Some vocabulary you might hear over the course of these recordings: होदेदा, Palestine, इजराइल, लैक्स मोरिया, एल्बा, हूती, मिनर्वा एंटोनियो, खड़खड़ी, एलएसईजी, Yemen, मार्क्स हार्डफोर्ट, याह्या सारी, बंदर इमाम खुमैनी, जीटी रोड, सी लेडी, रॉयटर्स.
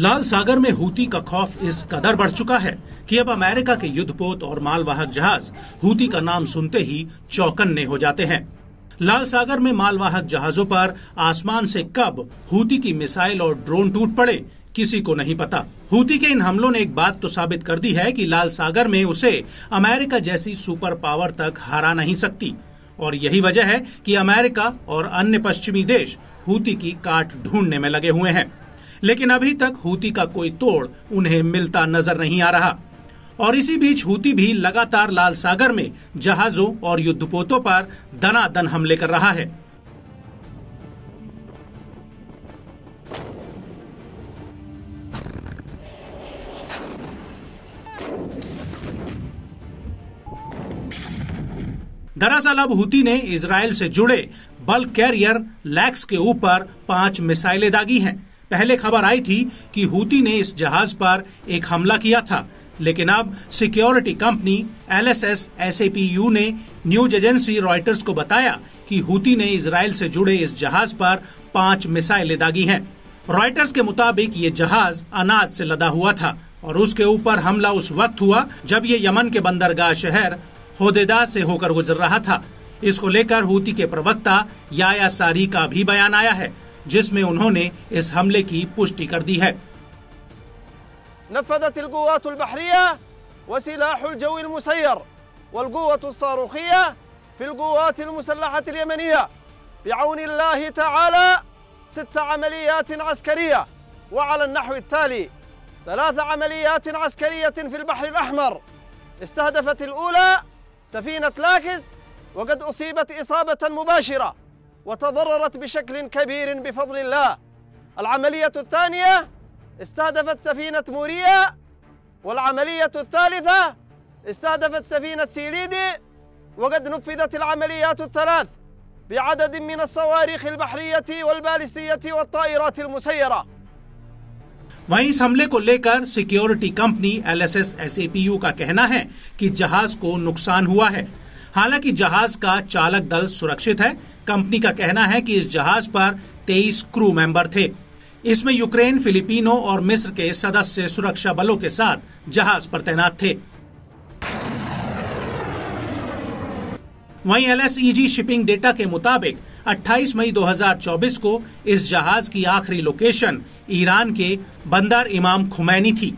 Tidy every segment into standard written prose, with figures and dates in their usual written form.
लाल सागर में हूती का खौफ इस कदर बढ़ चुका है कि अब अमेरिका के युद्धपोत और मालवाहक जहाज हूती का नाम सुनते ही चौकन्ने हो जाते हैं। लाल सागर में मालवाहक जहाजों पर आसमान से कब हूती की मिसाइल और ड्रोन टूट पड़े किसी को नहीं पता। हूती के इन हमलों ने एक बात तो साबित कर दी है कि लाल सागर में उसे अमेरिका जैसी सुपर पावर तक हरा नहीं सकती, और यही वजह है कि अमेरिका और अन्य पश्चिमी देश हूती की काट ढूंढने में लगे हुए हैं। लेकिन अभी तक हूती का कोई तोड़ उन्हें मिलता नजर नहीं आ रहा, और इसी बीच हूती भी लगातार लाल सागर में जहाजों और युद्धपोतों पर दनादन हमले कर रहा है। दरअसल अब हूती ने इजराइल से जुड़े बल्क कैरियर लैक्स के ऊपर 5 मिसाइलें दागी हैं। पहले खबर आई थी कि हूती ने इस जहाज पर एक हमला किया था, लेकिन अब सिक्योरिटी कंपनी एलएसईजी ने न्यूज एजेंसी रॉयटर्स को बताया कि हूती ने इजराइल से जुड़े इस जहाज पर 5 मिसाइलें दागी हैं। रॉयटर्स के मुताबिक ये जहाज अनाज से लदा हुआ था और उसके ऊपर हमला उस वक्त हुआ जब ये यमन के बंदरगाह शहर होदेदा से होकर गुजर रहा था। इसको लेकर हूती के प्रवक्ता याह्या सारी का भी बयान आया है, जिसमें उन्होंने इस हमले की पुष्टि कर दी है। نفذت القوات البحرية وسلاح الجو المسير والقوة الصاروخية في القوات المسلحة اليمنية بعون الله تعالى 6 عمليات عسكرية وعلى النحو التالي: 3 عمليات عسكرية في البحر الأحمر استهدفت الأولى سفينة لاكس وقد أصيبت إصابة مباشرة وتضررت بشكل كبير بفضل الله. العملية الثانية استهدفت سفينة موريا، والعملية الثالثة استهدفت سفينة سی لیدی وقد نفذت العمليات الثلاث بعدد من الصواريخ البحرية والبالستية والطائرات المسيرة. वहीं इस हमले को लेकर सिक्योरिटी कंपनी एलएसईजी का कहना है कि जहाज को नुकसान हुआ है। हालांकि जहाज का चालक दल सुरक्षित है। कंपनी का कहना है कि इस जहाज पर 23 क्रू मेंबर थे। इसमें यूक्रेन, फिलिपिनो और मिस्र के सदस्य सुरक्षा बलों के साथ जहाज पर तैनात थे। वहीं एलएसईजी शिपिंग डेटा के मुताबिक 28 मई 2024 को इस जहाज की आखिरी लोकेशन ईरान के बंदर इमाम खुमैनी थी।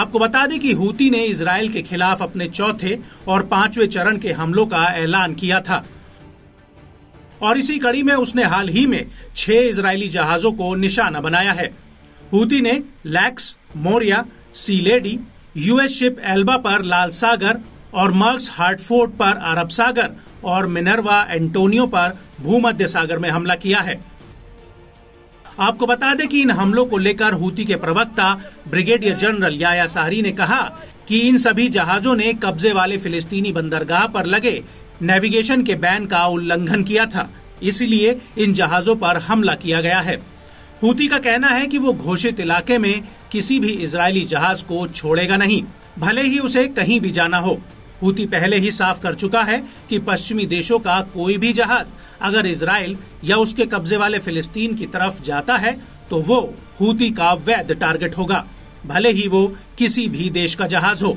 आपको बता दें कि हूती ने इजराइल के खिलाफ अपने 4थे और 5वें चरण के हमलों का ऐलान किया था, और इसी कड़ी में उसने हाल ही में 6 इजरायली जहाजों को निशाना बनाया है। हूती ने लैक्स मोरिया, सी लेडी, US ship एल्बा पर लाल सागर और मार्क्स हार्डफोर्ट पर अरब सागर और मिनर्वा एंटोनियो पर भूमध्य सागर में हमला किया है। आपको बता दें कि इन हमलों को लेकर हूती के प्रवक्ता ब्रिगेडियर जनरल याह्या सारी ने कहा कि इन सभी जहाजों ने कब्जे वाले फिलिस्तीनी बंदरगाह पर लगे नेविगेशन के बैन का उल्लंघन किया था, इसलिए इन जहाजों पर हमला किया गया है। हूती का कहना है कि वो घोषित इलाके में किसी भी इजरायली जहाज को छोड़ेगा नहीं, भले ही उसे कहीं भी जाना हो। हूती पहले ही साफ कर चुका है कि पश्चिमी देशों का कोई भी जहाज अगर इजराइल या उसके कब्जे वाले फिलिस्तीन की तरफ जाता है तो वो हूती का वैध टारगेट होगा, भले ही वो किसी भी देश का जहाज हो।